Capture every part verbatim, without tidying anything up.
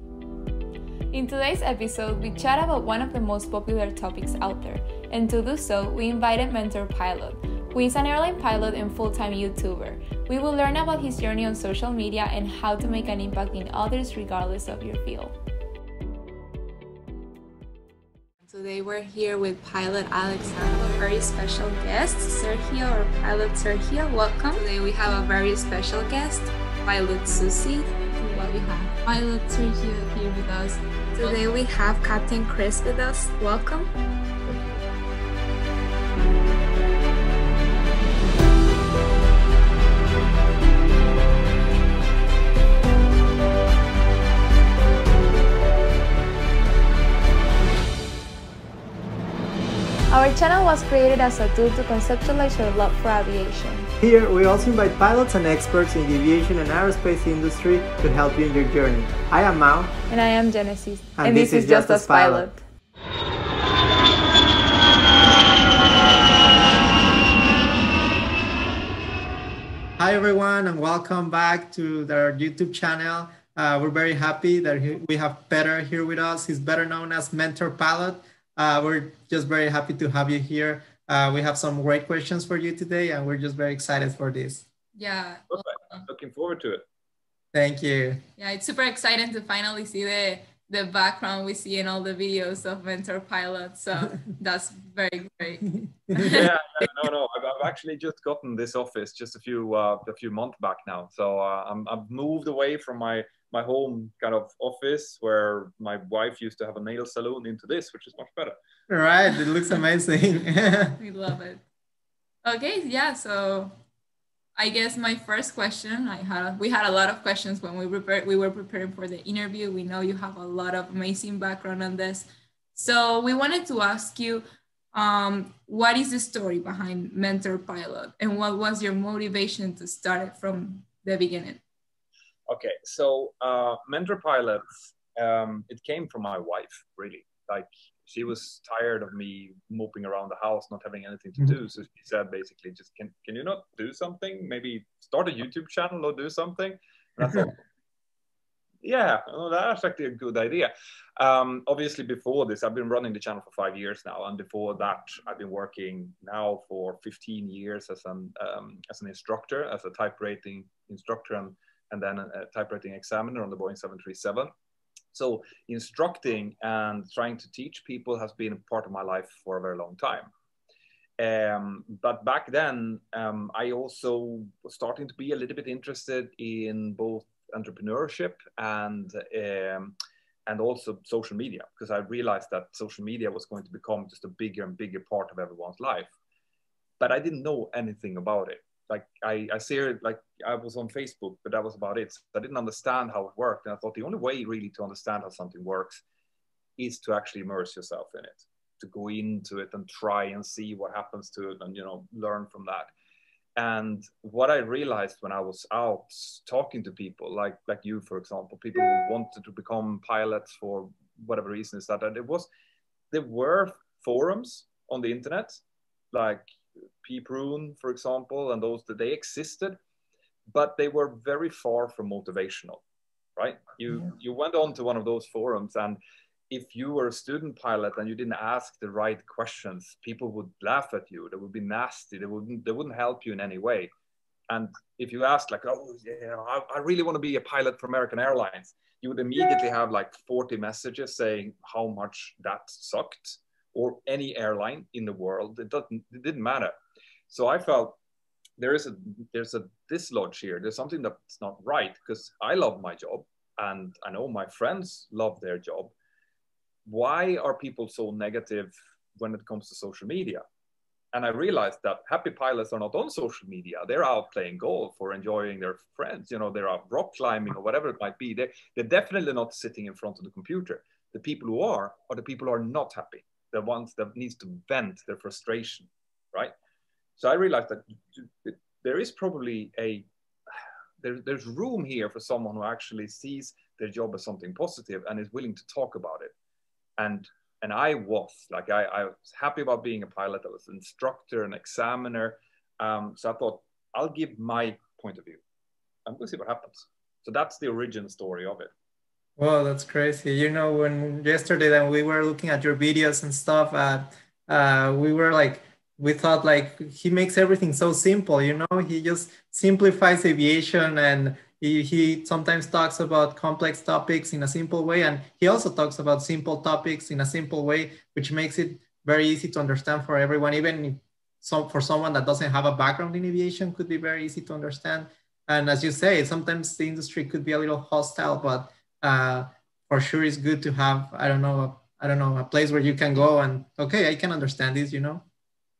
In today's episode, we chat about one of the most popular topics out there, and to do so, we invited Mentor Pilot, who is an airline pilot and full-time YouTuber. We will learn about his journey on social media and how to make an impact in others regardless of your field. Today we're here with Pilot Alexandro, a very special guest, Sergio, or Pilot Sergio. Welcome. Today we have a very special guest, Pilot Susie. Well, we have Pilot Sergio here with us. Today we have Captain Chris with us. Welcome. Our channel was created as a tool to conceptualize your love for aviation. Here, we also invite pilots and experts in the aviation and aerospace industry to help you in your journey. I am Mao. And I am Genesis. And, and this, this is, is Just Us Pilot. Pilot. Hi everyone, and welcome back to our YouTube channel. Uh, we're very happy that we have Peter here with us. He's better known as Mentor Pilot. Uh, we're just very happy to have you here. Uh, we have some great questions for you today, and we're just very excited for this. Yeah. I'm looking forward to it. Thank you. Yeah, it's super exciting to finally see the, the background we see in all the videos of Mentor Pilot. So that's very great. Yeah, no, no, I've, I've actually just gotten this office just a few, uh, a few months back now. So uh, I'm, I've moved away from my my home kind of office where my wife used to have a nail salon into this, which is much better. Right. It looks amazing. We love it. Okay. Yeah. So I guess my first question, I had, a, we had a lot of questions when we prepared, we were preparing for the interview. We know you have a lot of amazing background on this. So we wanted to ask you, um, what is the story behind Mentor Pilot and what was your motivation to start it from the beginning? Okay, so uh, Mentor Pilot, um, it came from my wife, really. Like, she was tired of me moping around the house, not having anything to do. So she said, basically, just, can, can you not do something? Maybe start a YouTube channel or do something? And I thought, yeah, well, that's actually a good idea. Um, obviously, before this, I've been running the channel for five years now. And before that, I've been working now for fifteen years as an, um, as an instructor, as a typewriting instructor, and and then a typewriting examiner on the Boeing seven thirty-seven. So instructing and trying to teach people has been a part of my life for a very long time. Um, but back then, um, I also was starting to be a little bit interested in both entrepreneurship and, um, and also social media, because I realized that social media was going to become just a bigger and bigger part of everyone's life. But I didn't know anything about it. Like I, I see it, like I was on Facebook, but that was about it. So I didn't understand how it worked. And I thought the only way really to understand how something works is to actually immerse yourself in it, to go into it and try and see what happens to it and, you know, learn from that. And what I realized when I was out talking to people, like, like you, for example, people who wanted to become pilots for whatever reason, is that it was, there were forums on the internet, like P Prune, for example, and those that they existed, but they were very far from motivational, right? You, yeah. you went on to one of those forums, and if you were a student pilot and you didn't ask the right questions, people would laugh at you. They would be nasty. They wouldn't, they wouldn't help you in any way. And if you asked like, oh, yeah, I, I really want to be a pilot for American Airlines, you would immediately have like forty messages saying how much that sucked, or any airline in the world. It doesn't, it didn't matter. So I felt there is a, there's a dislodge here. There's something that's not right, because I love my job and I know my friends love their job. Why are people so negative when it comes to social media? And I realized that happy pilots are not on social media. They're out playing golf or enjoying their friends. You know, they're out rock climbing or whatever it might be. They're, they're definitely not sitting in front of the computer. The people who are, are the people who are not happy, the ones that needs to vent their frustration, right? So I realized that there is probably a, there, there's room here for someone who actually sees their job as something positive and is willing to talk about it. And, and I was, like, I, I was happy about being a pilot. I was an instructor, an examiner. Um, so I thought, I'll give my point of view. I'm gonna see what happens. So that's the origin story of it. Wow, that's crazy. You know, when yesterday then we were looking at your videos and stuff, uh, uh, we were like, we thought like he makes everything so simple, you know, he just simplifies aviation, and he, he sometimes talks about complex topics in a simple way. And he also talks about simple topics in a simple way, which makes it very easy to understand for everyone, even if some, for someone that doesn't have a background in aviation, could be very easy to understand. And as you say, sometimes the industry could be a little hostile, but Uh, for sure it's good to have, I don't know, I don't know, a place where you can go and, okay, I can understand this, you know?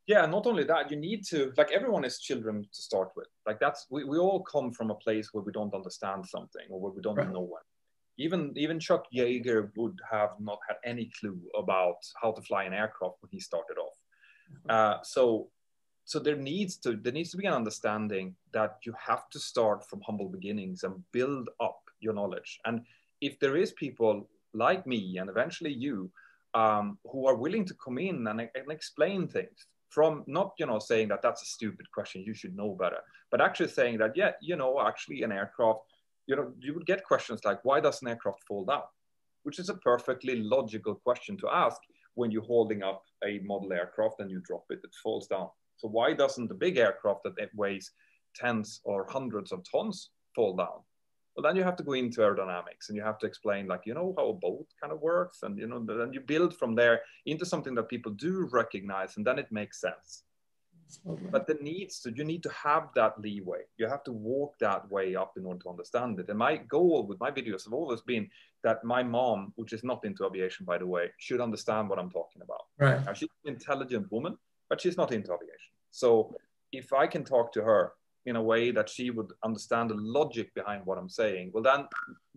Yeah, not only that, you need to, like everyone is children to start with. Like that's, we, we all come from a place where we don't understand something or where we don't right. know one. Even, even Chuck Yeager would have not had any clue about how to fly an aircraft when he started off. Mm-hmm. uh, so, so there needs to, there needs to be an understanding that you have to start from humble beginnings and build up your knowledge. And if there is people like me and eventually you um, who are willing to come in and, and explain things from not, you know, saying that that's a stupid question, you should know better, but actually saying that, yeah, you know, actually an aircraft, you know, you would get questions like, why does an aircraft fall down? Which is a perfectly logical question to ask when you're holding up a model aircraft and you drop it, it falls down. So why doesn't the big aircraft that weighs tens or hundreds of tons fall down? Well, then you have to go into aerodynamics and you have to explain, like, you know, how a boat kind of works, and, you know, then you build from there into something that people do recognize, and then it makes sense. Okay. But the needs, so you need to have that leeway. You have to walk that way up in order to understand it. And my goal with my videos have always been that my mom, which is not into aviation, by the way, should understand what I'm talking about. Right. Now, she's an intelligent woman, but she's not into aviation. So if I can talk to her in a way that she would understand the logic behind what I'm saying, well, then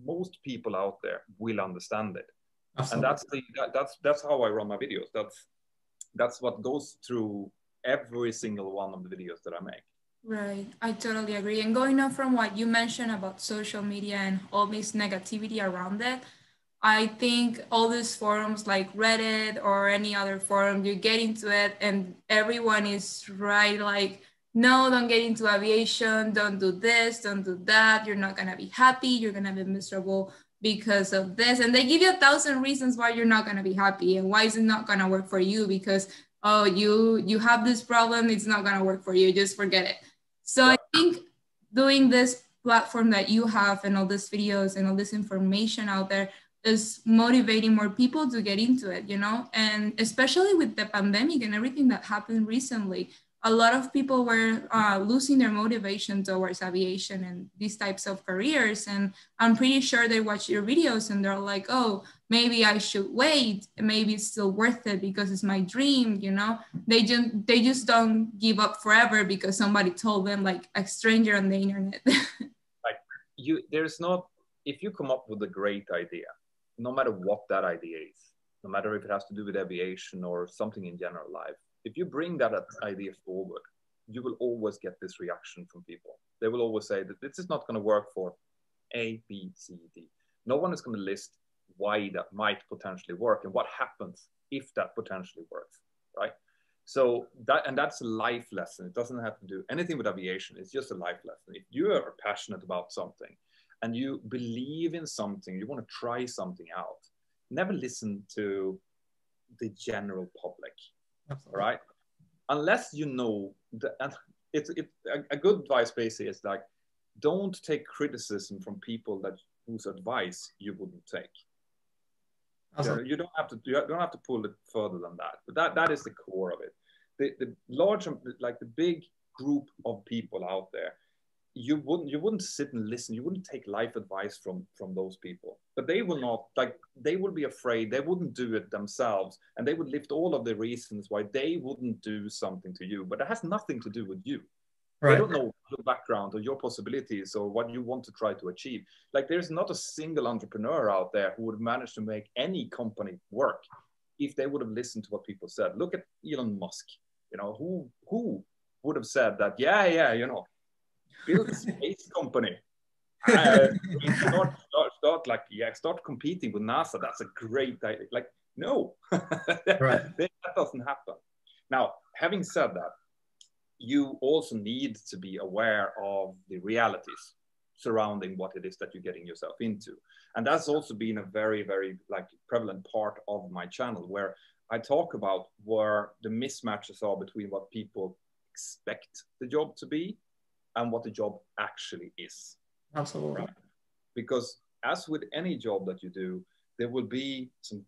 most people out there will understand it. Absolutely. And that's the, that, that's that's how I run my videos. That's that's what goes through every single one of the videos that I make. Right, I totally agree. And going on from what you mentioned about social media and all this negativity around it, I think all these forums like Reddit or any other forum, you get into it and everyone is right, like, no, don't get into aviation, don't do this, don't do that, you're not going to be happy, you're going to be miserable because of this. And they give you a thousand reasons why you're not going to be happy and why is it not going to work for you, because, oh, you you have this problem, it's not going to work for you, just forget it. So I think doing this platform that you have and all these videos and all this information out there is motivating more people to get into it, you know, and especially with the pandemic and everything that happened recently. A lot of people were uh, losing their motivation towards aviation and these types of careers. And I'm pretty sure they watch your videos and they're like, oh, maybe I should wait. Maybe it's still worth it because it's my dream, you know? They just, they just don't give up forever because somebody told them, like a stranger on the internet. Like you, there's not, if you come up with a great idea, no matter what that idea is, no matter if it has to do with aviation or something in general life, if you bring that idea forward, you will always get this reaction from people. They will always say that this is not going to work for A, B, C, D. No one is going to list why that might potentially work and what happens if that potentially works, right? So that, and that's a life lesson. It doesn't have to do anything with aviation. It's just a life lesson. If you are passionate about something and you believe in something, you want to try something out, never listen to the general public. Absolutely. All right, unless you know that, and it's it, a, a good advice basically is like, don't take criticism from people that whose advice you wouldn't take. Awesome. You don't have to you don't have to pull it further than that. But that that is the core of it. The the large like the big group of people out there, you wouldn't you wouldn't sit and listen. You wouldn't take life advice from from those people. But they will not, like, they will be afraid. They wouldn't do it themselves, and they would lift all of the reasons why they wouldn't do something to you. But it has nothing to do with you. Right. They don't know your background or your possibilities or what you want to try to achieve. Like, there's not a single entrepreneur out there who would manage to make any company work if they would have listened to what people said. Look at Elon Musk. You know, who who would have said that? Yeah, yeah, you know. Build a space company. Uh, start, start, start, like, yeah, start competing with NASA. That's a great idea. Like, no, right. That doesn't happen. Now, having said that, you also need to be aware of the realities. surrounding what it is that you're getting yourself into. And that's also been a very, very like prevalent part of my channel, where I talk about where the mismatches are between what people expect the job to be and what the job actually is. Absolutely. Right? Because as with any job that you do, there will be some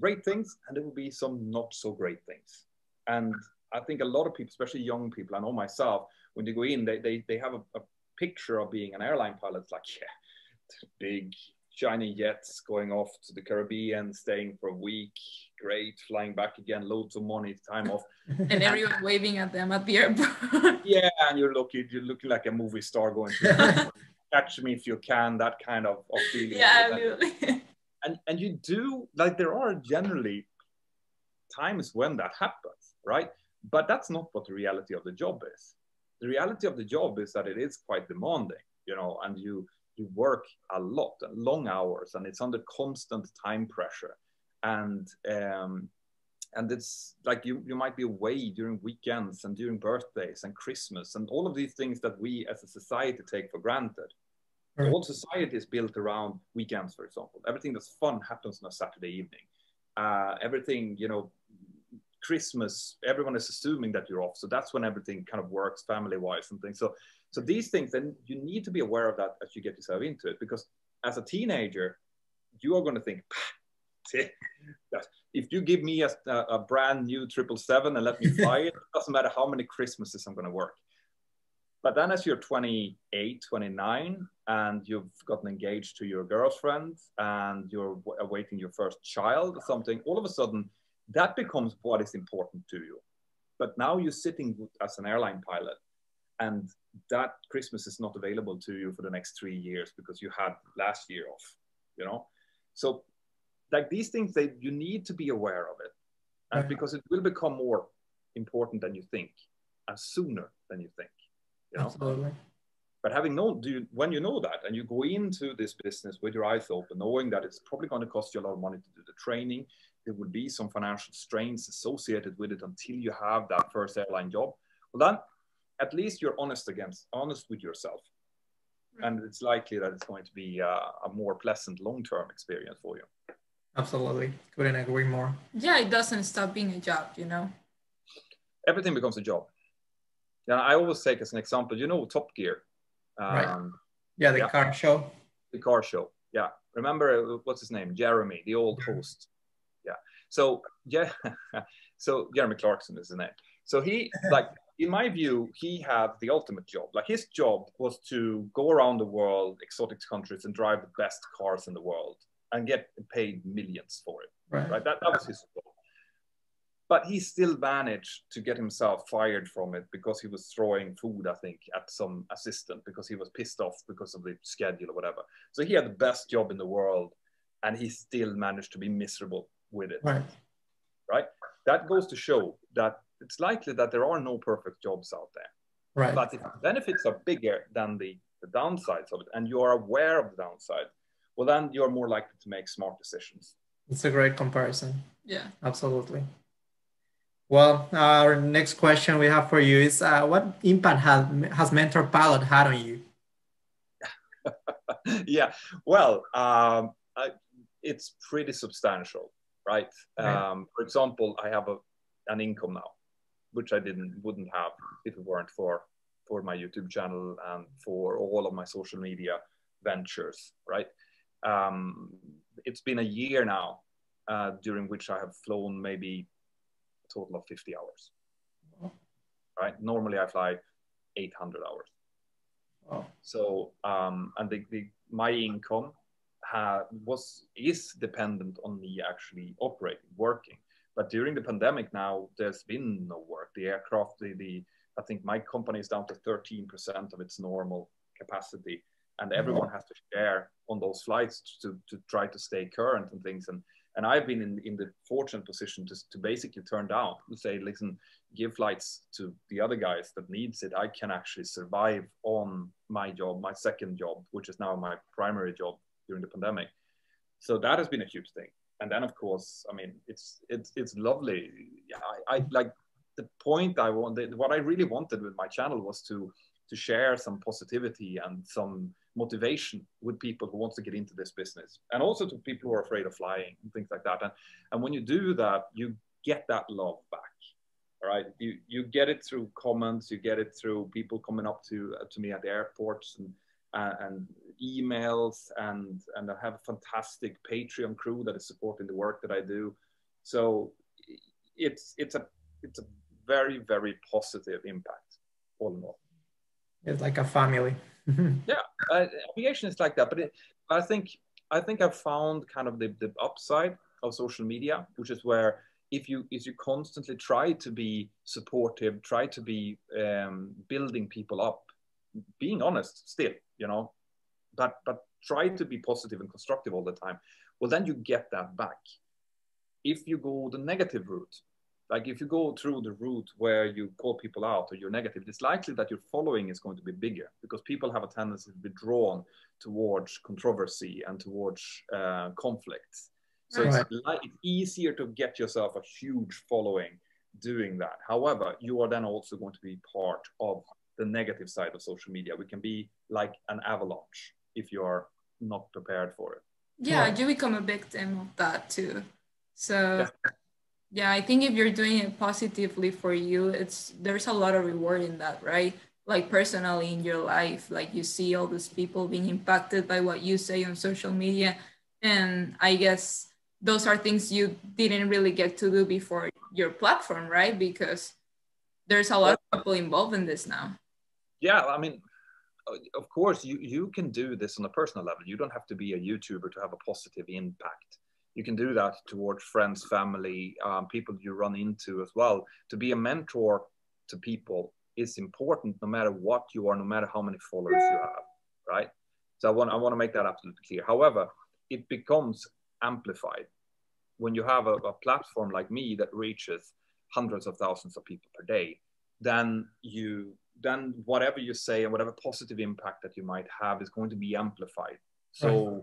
great things and there will be some not so great things. And I think a lot of people, especially young people, I know myself, when they go in, they, they, they have a, a picture of being an airline pilot. It's like, yeah, big shiny jets going off to the Caribbean, staying for a week, great, flying back again, loads of money, time off. And everyone waving at them at the airport. Yeah, and you're looking, you're looking like a movie star going to catch me if you can, that kind of, of feeling. Yeah, absolutely. And, and you do, like, there are generally times when that happens, right? But that's not what the reality of the job is. The reality of the job is that it is quite demanding, you know, and you, you work a lot and long hours, and it's under constant time pressure. And, um, and it's like you, you might be away during weekends and during birthdays and Christmas and all of these things that we as a society take for granted. Right. The whole society is built around weekends, for example. Everything that's fun happens on a Saturday evening. Uh, everything, you know, Christmas, everyone is assuming that you're off. So that's when everything kind of works family-wise and things. So, so these things, then you need to be aware of that as you get yourself into it, because as a teenager, you are going to think, if you give me a, a brand new triple seven and let me fly it, it doesn't matter how many Christmases I'm going to work. But then as you're twenty-eight, twenty-nine, and you've gotten engaged to your girlfriend and you're awaiting your first child or something, all of a sudden, that becomes what is important to you. But now you're sitting as an airline pilot, and that Christmas is not available to you for the next three years because you had last year off, you know? So like these things, they, you need to be aware of it, and because it will become more important than you think and sooner than you think, you know? Absolutely. But having known, do you, when you know that and you go into this business with your eyes open, knowing that it's probably going to cost you a lot of money to do the training, there would be some financial strains associated with it until you have that first airline job. Well, then at least you're honest against, honest with yourself. Right. And it's likely that it's going to be a, a more pleasant long-term experience for you. Absolutely. Couldn't agree more. Yeah, it doesn't stop being a job, you know. Everything becomes a job. Yeah, I always take as an example, you know, Top Gear. Um, right. Yeah, the yeah. car show. The car show, yeah. Remember, what's his name? Jeremy, the old host. Yeah. So yeah, so Jeremy Clarkson is the name. So he, like, in my view, he had the ultimate job. Like his job was to go around the world, exotic countries, and drive the best cars in the world and get paid millions for it. Right. Right? That, that was his job. But he still managed to get himself fired from it because he was throwing food, I think, at some assistant because he was pissed off because of the schedule or whatever. So he had the best job in the world, and he still managed to be miserable with it. Right. Right. That goes to show that it's likely that there are no perfect jobs out there. Right. But if the benefits are bigger than the, the downsides of it, and you are aware of the downside, well, then you're more likely to make smart decisions. It's a great comparison. Yeah, absolutely. Well, our next question we have for you is, uh, what impact has, has Mentor Pilot had on you? Yeah, well, um, I, it's pretty substantial. Right. Um, for example, I have a, an income now, which I didn't wouldn't have if it weren't for for my YouTube channel and for all of my social media ventures. Right. Um, it's been a year now uh, during which I have flown maybe a total of fifty hours. Wow. Right. Normally I fly eight hundred hours. Wow. So um, and the, the my income. Had, was is dependent on me actually operating, working. But during the pandemic now, there's been no work. The aircraft, the, the I think my company is down to thirteen percent of its normal capacity, and everyone has to share on those flights to, to try to stay current and things. And and I've been in, in the fortunate position to, to basically turn down and say, listen, give flights to the other guys that needs it. I can actually survive on my job, my second job, which is now my primary job, during the pandemic. So that has been a huge thing. And then of course, I mean, it's, it's, it's lovely. I, I like the point I wanted, what I really wanted with my channel was to, to share some positivity and some motivation with people who want to get into this business, and also to people who are afraid of flying and things like that. And, and when you do that, you get that love back. All right. You, you get it through comments, you get it through people coming up to, uh, to me at the airports and, uh, and emails, and, and I have a fantastic Patreon crew that is supporting the work that I do. So it's, it's a, it's a very, very positive impact all in all. It's like a family. Yeah, uh, aviation is like that. But it, I think I think I've found kind of the, the upside of social media, which is where if you if you constantly try to be supportive, try to be um, building people up, being honest still, you know, but but try to be positive and constructive all the time. Well, then you get that back. If you go the negative route, like if you go through the route where you call people out or you're negative, it's likely that your following is going to be bigger, because people have a tendency to be drawn towards controversy and towards uh, conflict. So right. it's, like, it's easier to get yourself a huge following doing that. However, you are then also going to be part of the negative side of social media. We can be like an avalanche if you're not prepared for it. Yeah, yeah. You become a victim of that too. So. Yeah. Yeah, I think if you're doing it positively for you, it's there's a lot of reward in that, right? Like personally in your life, like you see all these people being impacted by what you say on social media. And I guess those are things you didn't really get to do before your platform, right? Because there's a lot of people involved in this now. Yeah, I mean, of course, you, you can do this on a personal level. You don't have to be a YouTuber to have a positive impact. You can do that towards friends, family, um, people you run into as well. To be a mentor to people is important no matter what you are, no matter how many followers you have, right? So I want, I want to make that absolutely clear. However, it becomes amplified when you have a, a platform like me that reaches hundreds of thousands of people per day. Then you, then whatever you say and whatever positive impact that you might have is going to be amplified. So, right.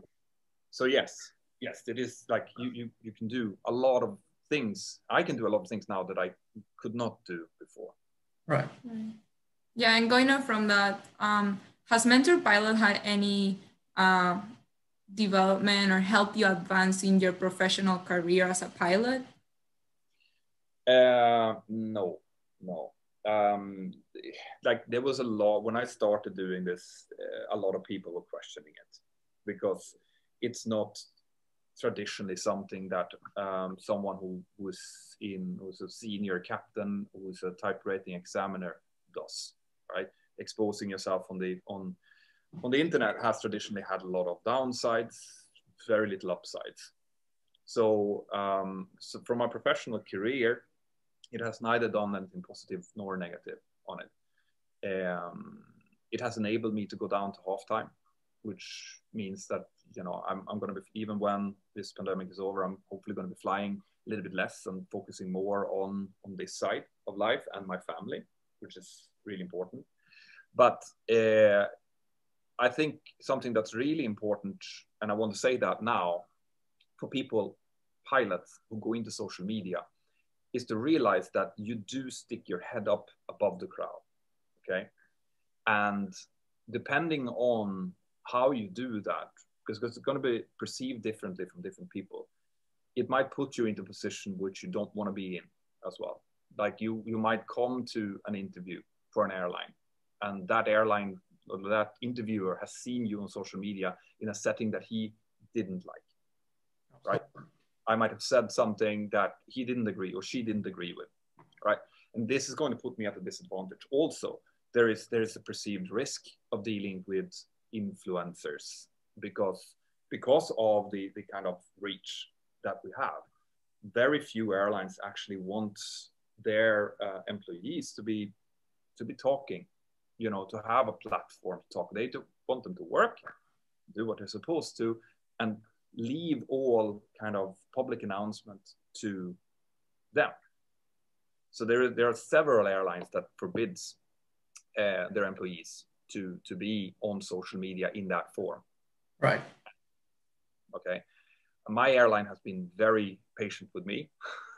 so yes. Yes, it is like you, you, you can do a lot of things. I can do a lot of things now that I could not do before. Right. right. Yeah, and going on from that, um, has Mentor Pilot had any uh, development or helped you advance in your professional career as a pilot? Uh, no, no. Um, like there was a lot, when I started doing this, uh, a lot of people were questioning it because it's not traditionally something that um, someone who was in, who's a senior captain, who's a type rating examiner does, right? Exposing yourself on the, on, on the internet has traditionally had a lot of downsides, very little upsides. So, um, so from my professional career, it has neither done anything positive nor negative on it. Um, it has enabled me to go down to halftime, which means that, you know, I'm, I'm going to be, even when this pandemic is over, I'm hopefully going to be flying a little bit less and focusing more on, on this side of life and my family, which is really important. But uh, I think something that's really important, and I want to say that now, for people, pilots who go into social media, is to realize that you do stick your head up above the crowd, okay? And depending on how you do that, because it's going to be perceived differently from different people, it might put you into a position which you don't want to be in as well. Like you, you might come to an interview for an airline, and that airline, that interviewer has seen you on social media in a setting that he didn't like, right? I might have said something that he didn't agree or she didn't agree with, right? And this is going to put me at a disadvantage. Also, there is, there is a perceived risk of dealing with influencers, because because of the, the kind of reach that we have. Very few airlines actually want their uh, employees to be to be talking, you know, to have a platform to talk. They do want them to work, do what they're supposed to, and leave all kind of public announcement to them. So there, there are several airlines that forbids uh, their employees to, to be on social media in that form. Right. Okay. My airline has been very patient with me.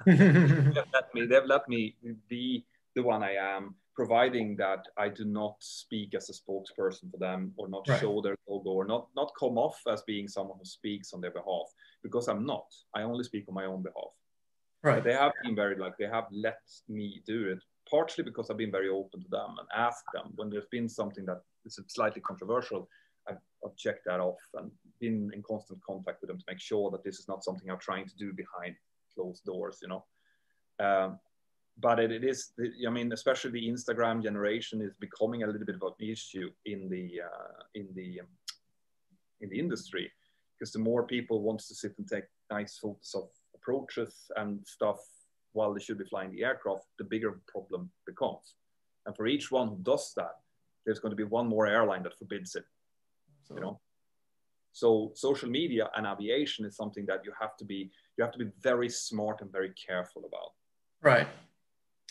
they've let me, they've let me be the one I am providing that I do not speak as a spokesperson for them, or not right. show their logo, or not not come off as being someone who speaks on their behalf, because I'm not. I only speak on my own behalf. Right. But they have been very, like, they have let me do it, partly because I've been very open to them and asked them when there's been something that is slightly controversial. I've, I've checked that off and been in constant contact with them to make sure that this is not something I'm trying to do behind closed doors, you know. Um, but it, it is, I mean, especially the Instagram generation is becoming a little bit of an issue in the uh, in the um, in the industry, because the more people wants to sit and take nice photos of approaches and stuff while they should be flying the aircraft, the bigger problem becomes. And for each one who does that, there's going to be one more airline that forbids it. So. You know, so social media and aviation is something that you have to be you have to be very smart and very careful about. Right.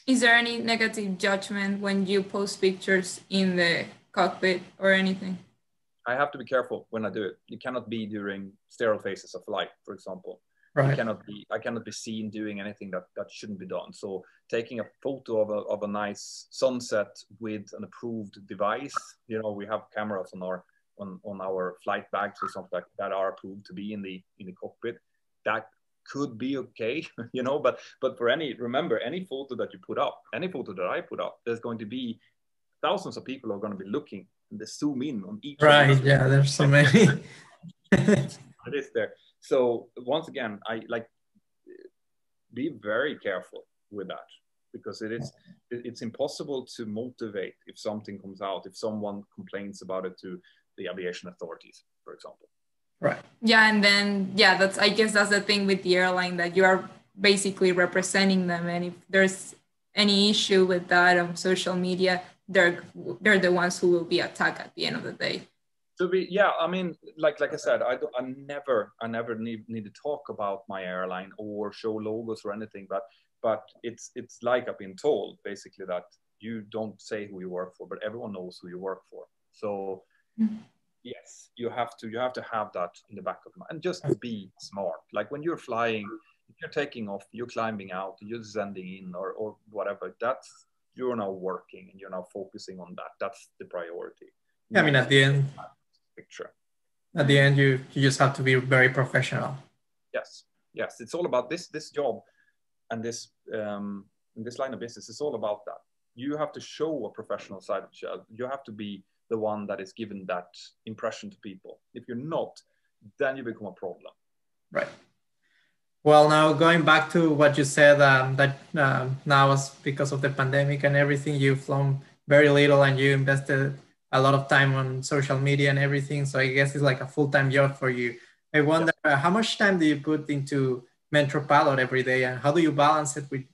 Is there any negative judgment when you post pictures in the cockpit or anything? I have to be careful when I do it. You cannot be during sterile phases of flight, for example. Right. I cannot be I cannot be seen doing anything that, that shouldn't be done. So taking a photo of a, of a nice sunset with an approved device, you know, we have cameras on our on, on our flight bags or something like that are approved to be in the in the cockpit. That could be okay, you know, but but for any, remember, any photo that you put up, any photo that I put up, there's going to be thousands of people are going to be looking and they zoom in on each. Right, one. Yeah, there's so many. It is there. So once again, I like be very careful with that, because it is it's impossible to motivate if something comes out, if someone complains about it to the aviation authorities, for example. Right. Yeah, and then yeah, that's I guess that's the thing with the airline, that you are basically representing them, and if there's any issue with that on social media, they're they're the ones who will be attacked at the end of the day. To be, yeah, I mean, like like I said, I, I never, I never need, need to talk about my airline or show logos or anything. But but it's it's like I've been told basically that you don't say who you work for, but everyone knows who you work for. So mm-hmm. yes, you have to you have to have that in the back of your mind, and just be smart. Like when you're flying, if you're taking off, you're climbing out, you're descending in, or or whatever. That's you're now working and you're now focusing on that. That's the priority. Yeah, I mean, at the end. Picture. At the end, you, you just have to be very professional. Yes, yes. It's all about this this job and this um, and this line of business. It's all about that. You have to show a professional side of yourself. You have to be the one that is giving that impression to people. If you're not, then you become a problem. Right. Well, now going back to what you said, um, that uh, now is because of the pandemic and everything, you've flown very little and you invested a lot of time on social media and everything. So I guess it's like a full-time job for you. I wonder yeah. uh, how much time do you put into Mentor Pilot every day, and how do you balance it with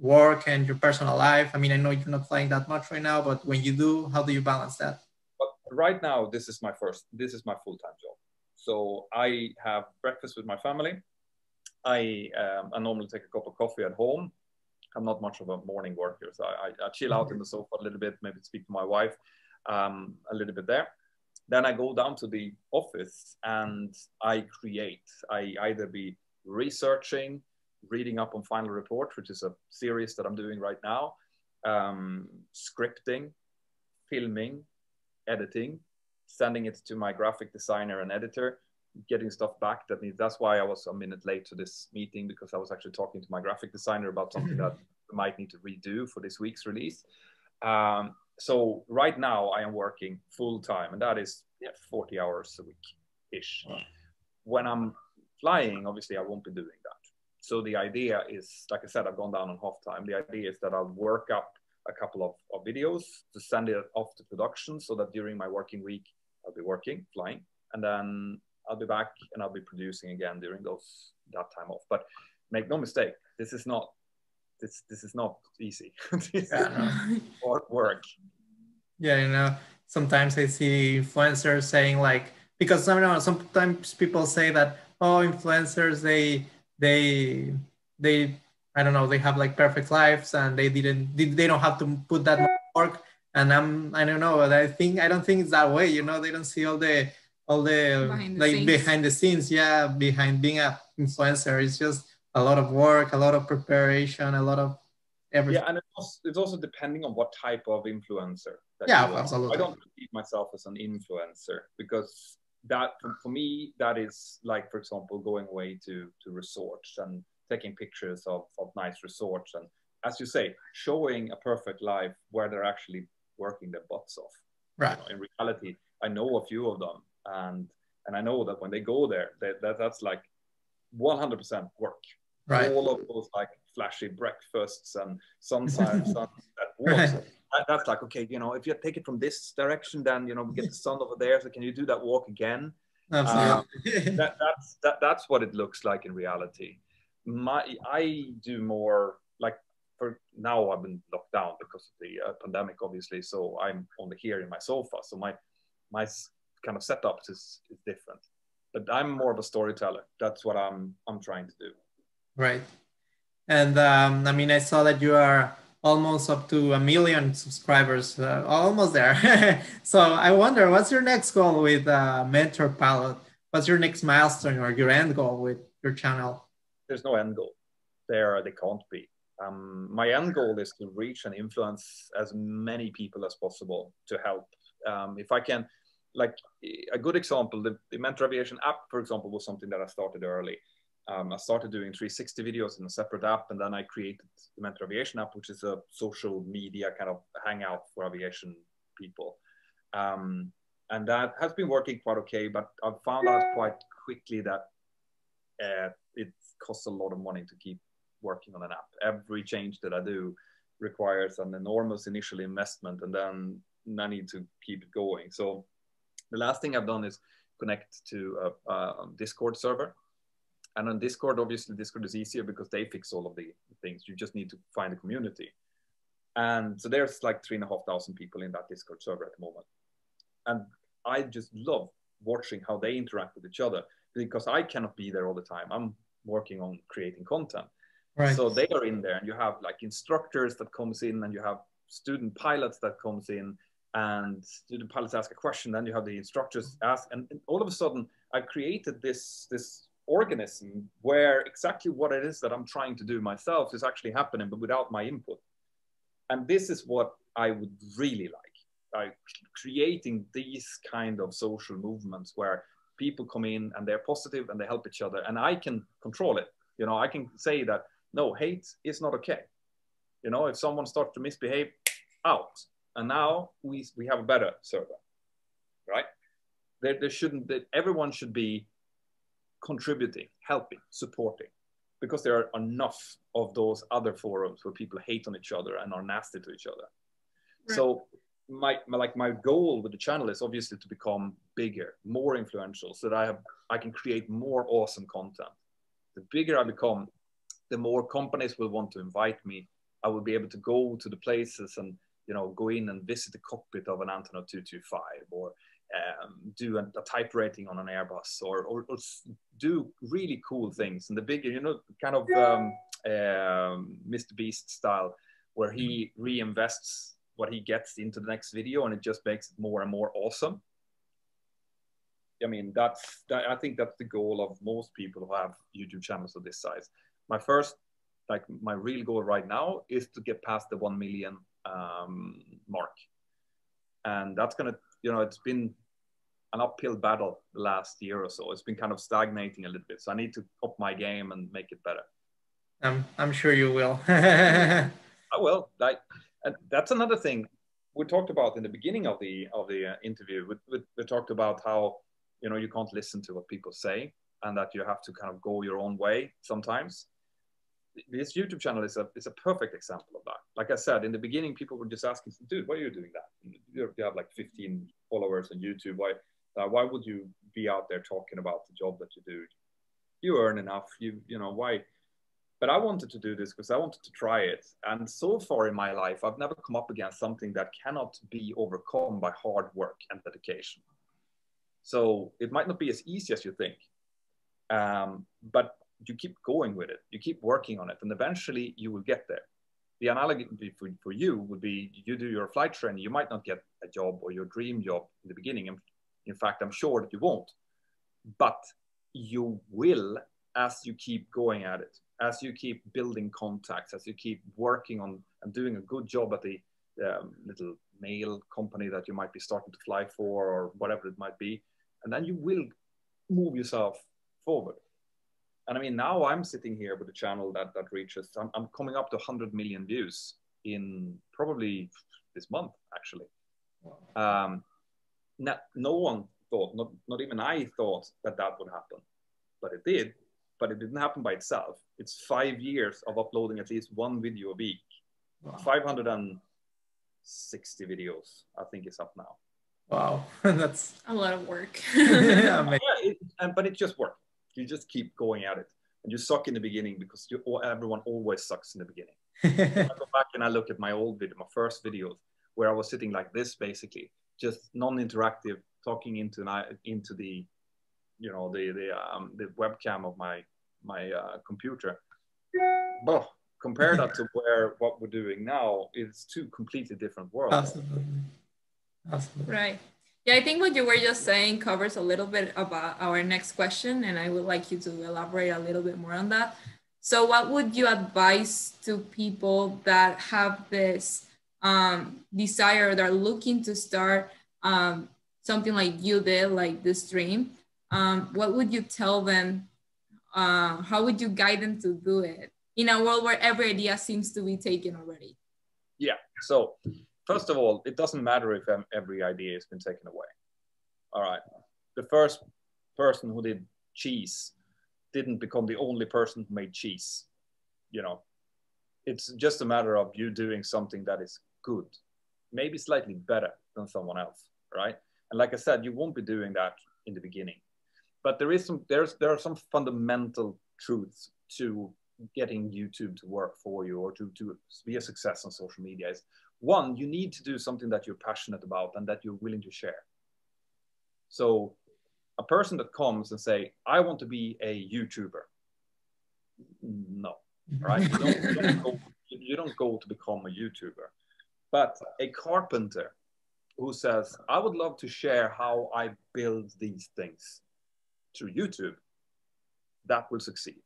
work and your personal life? I mean, I know you're not flying that much right now, but when you do, how do you balance that? But right now, this is my first, this is my full-time job. So I have breakfast with my family. I, um, I normally take a cup of coffee at home. I'm not much of a morning worker. So I, I chill out mm-hmm. in the sofa a little bit, maybe speak to my wife. Um, a little bit there. Then I go down to the office and I create. I either be researching, reading up on Final Report, which is a series that I'm doing right now, um, scripting, filming, editing, sending it to my graphic designer and editor, getting stuff back that needs. That's why I was a minute late to this meeting, because I was actually talking to my graphic designer about something that I might need to redo for this week's release. Um, So right now I am working full time, and that is yeah, forty hours a week-ish. Wow. When I'm flying, obviously I won't be doing that. So the idea is, like I said, I've gone down on half time. The idea is that I'll work up a couple of, of videos to send it off to production, so that during my working week, I'll be working, flying, and then I'll be back and I'll be producing again during those that time off. But make no mistake, this is not This, this is not easy. This yeah. is hard work. Yeah, you know, sometimes I see influencers saying like, because you know, sometimes people say that, oh, influencers, they, they, they, I don't know, they have like perfect lives and they didn't, they don't have to put that work. And I'm, I don't know, I think, I don't think it's that way. You know, they don't see all the, all the, behind the like scenes. behind the scenes. Yeah. Behind being an influencer, it's just a lot of work, a lot of preparation, a lot of everything. Yeah, and it's also, it's also depending on what type of influencer. That yeah, absolutely. I don't perceive myself as an influencer, because that, for me, that is like, for example, going away to, to resorts and taking pictures of, of nice resorts. And as you say, showing a perfect life where they're actually working their butts off. Right. You know, in reality, I know a few of them. And, and I know that when they go there, they, that that's like one hundred percent work. Right. All of those like flashy breakfasts and sunset, sunset walks. Right. That, that's like, okay, you know, if you take it from this direction, then, you know, we get the sun over there. So can you do that walk again? Absolutely. Um, that, that's, that, that's what it looks like in reality. My, I do more like, for now I've been locked down because of the uh, pandemic, obviously. So I'm only here in my sofa. So my, my kind of setups is, is different, but I'm more of a storyteller. That's what I'm, I'm trying to do. Right. And um, I mean, I saw that you are almost up to a million subscribers, uh, almost there. So I wonder, what's your next goal with uh, Mentor Pilot? What's your next milestone or your end goal with your channel? There's no end goal. There, they can't be. Um, my end goal is to reach and influence as many people as possible to help. Um, if I can, like a good example, the, the Mentor Aviation app, for example, was something that I started early. Um, I started doing three sixty videos in a separate app, and then I created the Mentor Aviation app, which is a social media kind of hangout for aviation people. Um, and that has been working quite okay, but I've found out quite quickly that uh, it costs a lot of money to keep working on an app. Every change that I do requires an enormous initial investment, and then I need to keep it going. So the last thing I've done is connect to a, a Discord server. And on Discord, obviously, Discord is easier because they fix all of the things. You just need to find a community. And so there's like three and a half thousand people in that Discord server at the moment. And I just love watching how they interact with each other, because I cannot be there all the time. I'm working on creating content. Right. So they are in there, and you have like instructors that comes in, and you have student pilots that comes in, and student pilots ask a question. Then you have the instructors ask, and, and all of a sudden I've created this, this, organism where exactly what it is that I'm trying to do myself is actually happening, but without my input. And this is what I would really like, like creating these kind of social movements where people come in and they're positive and they help each other, and I can control it. You know, I can say that, no, hate is not okay. You know, if someone starts to misbehave, out. And now we, we have a better server, right? There, there shouldn't, that everyone should be contributing, helping, supporting, because there are enough of those other forums where people hate on each other and are nasty to each other. Right. So my, my like my goal with the channel is obviously to become bigger, more influential, so that I have I can create more awesome content. The bigger I become, the more companies will want to invite me. I will be able to go to the places and, you know, go in and visit the cockpit of an Antonov two two five, or Um, do a, a type rating on an Airbus, or, or, or do really cool things. And the bigger, you know, kind of um, um, Mister Beast style, where he reinvests what he gets into the next video, and it just makes it more and more awesome. I mean, that's, that, I think that's the goal of most people who have YouTube channels of this size. My first, like my real goal right now is to get past the one million um, mark. And that's going to, you know, it's been an uphill battle the last year or so. It's been kind of stagnating a little bit. So I need to up my game and make it better. Um, I'm sure you will. I will. Like, and that's another thing we talked about in the beginning of the of the uh, interview. We, we, we talked about how, you know, you can't listen to what people say, and that you have to kind of go your own way sometimes. This YouTube channel is a, is a perfect example of that. Like I said, in the beginning, people were just asking, dude, why are you doing that? You have like fifteen followers on YouTube. Why, uh, why would you be out there talking about the job that you do? You earn enough, you, you know, why? But I wanted to do this because I wanted to try it. And so far in my life, I've never come up against something that cannot be overcome by hard work and dedication. So it might not be as easy as you think, um, but you keep going with it, you keep working on it, and eventually you will get there. The analogy for, for you would be, you do your flight training, you might not get a job or your dream job in the beginning. In fact, I'm sure that you won't, but you will as you keep going at it, as you keep building contacts, as you keep working on and doing a good job at the um, little mail company that you might be starting to fly for or whatever it might be, and then you will move yourself forward. And I mean, now I'm sitting here with a channel that, that reaches, I'm, I'm coming up to one hundred million views in probably this month, actually. Wow. Um, no, no one thought, not, not even I thought that that would happen, but it did. But it didn't happen by itself. It's five years of uploading at least one video a week. Wow. five hundred sixty videos, I think, is up now. Wow, that's a lot of work. Yeah, yeah, it, and, but it just worked. You just keep going at it. And you suck in the beginning because you, everyone always sucks in the beginning. I go back and I look at my old video, my first videos, where I was sitting like this, basically, just non-interactive, talking into, into the, you know, the, the, um, the webcam of my, my uh, computer. But compare that to where, what we're doing now, it's two completely different worlds. Absolutely. Absolutely. Right. Yeah, I think what you were just saying covers a little bit about our next question, and I would like you to elaborate a little bit more on that. So what would you advise to people that have this um, desire, that are looking to start um, something like you did, like this dream? Um, what would you tell them? Uh, how would you guide them to do it in a world where every idea seems to be taken already? Yeah. So first of all, it doesn't matter if every idea has been taken away. All right. The first person who did cheese didn't become the only person who made cheese. You know, it's just a matter of you doing something that is good, maybe slightly better than someone else. Right. And like I said, you won't be doing that in the beginning. But there is some, there's, there are some fundamental truths to getting YouTube to work for you or to, to be a success on social media. Is one, you need to do something that you're passionate about and that you're willing to share. So a person that comes and say, I want to be a YouTuber. No, right? You don't, you don't go, you don't go to become a YouTuber. But a carpenter who says, I would love to share how I build these things through YouTube, that will succeed.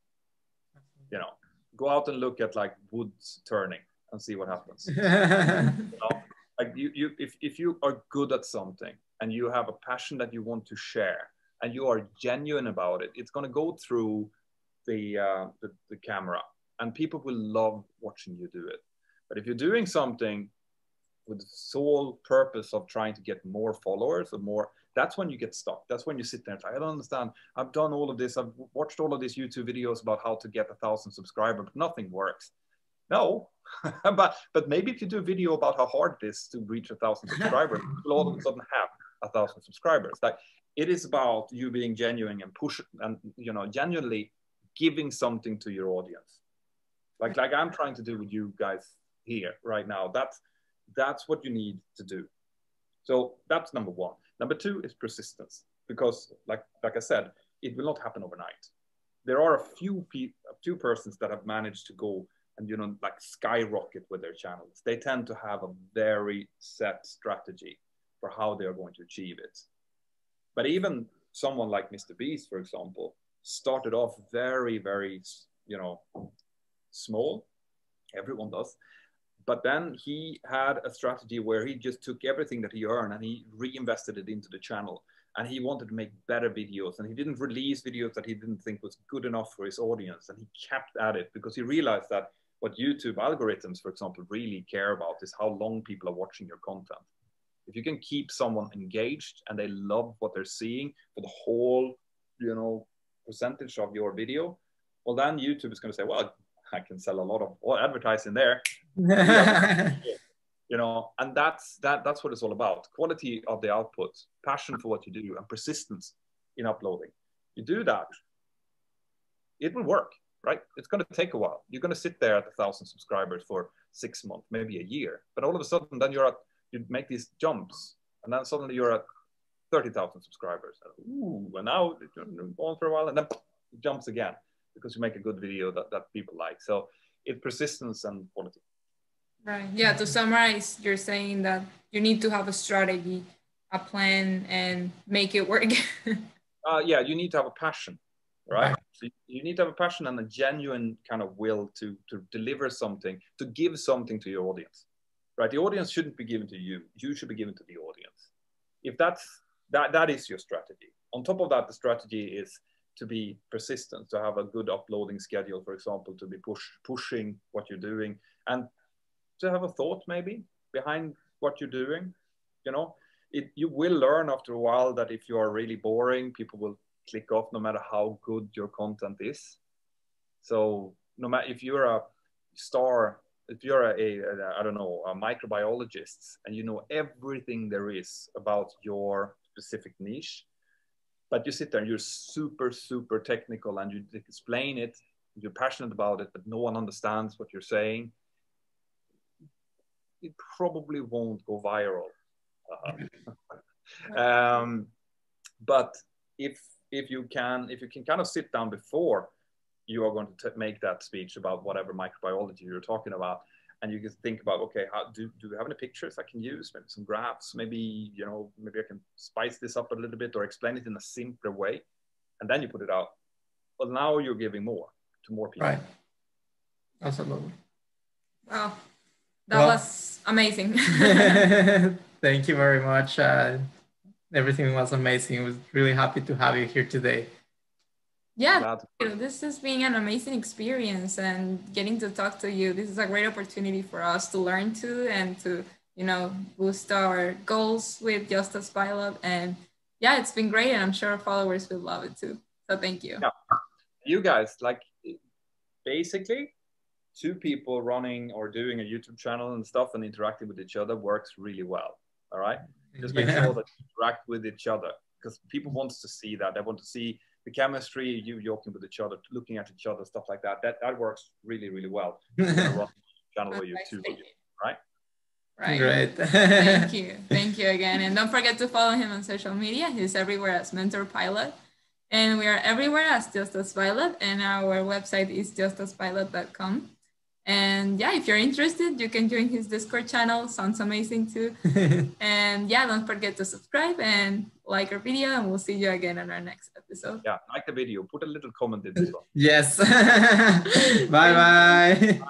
You know, go out and look at like wood turning and see what happens. You know, like you, you, if, if you are good at something and you have a passion that you want to share and you are genuine about it, it's going to go through the, uh, the, the camera and people will love watching you do it. But if you're doing something with the sole purpose of trying to get more followers or more, that's when you get stuck. That's when you sit there and like, I don't understand. I've done all of this. I've watched all of these YouTube videos about how to get a thousand subscribers, but nothing works. No, but, but maybe if you do a video about how hard it is to reach a thousand subscribers, you'll all of a sudden have a thousand subscribers. Like, it is about you being genuine and push and, you know, genuinely giving something to your audience. Like, like I'm trying to do with you guys here right now. That's, that's what you need to do. So that's number one. Number two is persistence, because like, like I said, it will not happen overnight. There are a few, pe a few persons that have managed to go and, you know, like skyrocket with their channels. They tend to have a very set strategy for how they are going to achieve it. But even someone like Mister Beast, for example, started off very, very, you know, small. Everyone does. But then he had a strategy where he just took everything that he earned and he reinvested it into the channel. And he wanted to make better videos. And he didn't release videos that he didn't think was good enough for his audience. And he kept at it because he realized that what YouTube algorithms, for example, really care about is how long people are watching your content. If you can keep someone engaged and they love what they're seeing for the whole, you know, percentage of your video, well, then YouTube is going to say, well, I can sell a lot of advertising there. You know, and that's that that's what it's all about. Quality of the output, passion for what you do, and persistence in uploading. You do that, it will work, right? It's going to take a while. You're going to sit there at a thousand subscribers for six months, maybe a year, but all of a sudden then you're at, you make these jumps, and then suddenly you're at thirty thousand subscribers. Ooh, and now it's on for a while, and then it jumps again because you make a good video that, that people like. So it's persistence and quality. Right. Yeah. To summarize, you're saying that you need to have a strategy, a plan, and make it work. uh, yeah. You need to have a passion, right? So you need to have a passion and a genuine kind of will to, to deliver something, to give something to your audience, right? The audience shouldn't be given to you. You should be given to the audience. If that's, that, that is your strategy. On top of that, the strategy is to be persistent, to have a good uploading schedule, for example, to be push, pushing what you're doing and to have a thought maybe behind what you're doing, you know? It, you will learn after a while that if you are really boring, people will click off no matter how good your content is. So no matter if you're a star, if you're a, a, I don't know, a microbiologist and you know everything there is about your specific niche, but you sit there and you're super, super technical and you explain it, you're passionate about it, but no one understands what you're saying, it probably won't go viral. Uh-huh. um, but if if you can if you can kind of sit down before you are going to t make that speech about whatever microbiology you're talking about, and you can think about, okay, how do do we have any pictures I can use? Maybe some graphs. Maybe you know maybe I can spice this up a little bit or explain it in a simpler way, and then you put it out. But now you're giving more to more people. Right. Absolutely. Wow, that well, was amazing. Thank you very much. Uh, everything was amazing. I was really happy to have you here today. Yeah, this has been an amazing experience and getting to talk to you. This is a great opportunity for us to learn too and to, you know, boost our goals with Just as Pilot. And yeah, it's been great. And I'm sure our followers will love it too. So thank you. Yeah. You guys, like basically two people running or doing a YouTube channel and stuff and interacting with each other works really well. All right, just make yeah. sure that you interact with each other, because people want to see that. They want to see the chemistry, you joking with each other, looking at each other, stuff like that. That that works really, really well. Channel or YouTube, right? Right. Great. Thank you. Thank you again. And don't forget to follow him on social media. He's everywhere as Mentor Pilot. And we are everywhere as Just as Pilot. And our website is just as pilot dot com. And yeah, if you're interested, you can join his Discord channel. Sounds amazing too. And yeah, don't forget to subscribe and like our video, and we'll see you again on our next episode. Yeah, like the video. Put a little comment in this one. Yes. Bye-bye.